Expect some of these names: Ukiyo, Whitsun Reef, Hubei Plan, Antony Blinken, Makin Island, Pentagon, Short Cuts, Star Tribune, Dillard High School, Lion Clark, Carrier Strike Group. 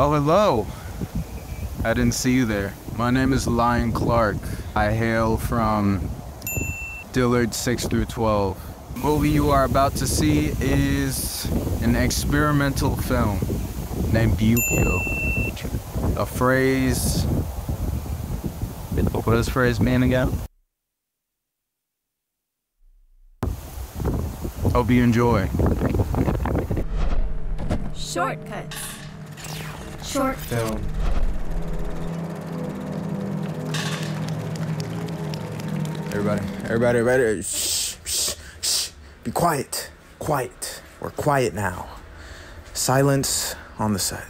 Oh, hello. I didn't see you there. My name is Lion Clark. I hail from Dillard 6 through 12. The movie you are about to see is an experimental film named Ukiyo. A phrase... what does this phrase mean again? Hope you enjoy. Shortcuts. Short film. Everybody. Shh. Be quiet. We're quiet now. Silence on the set.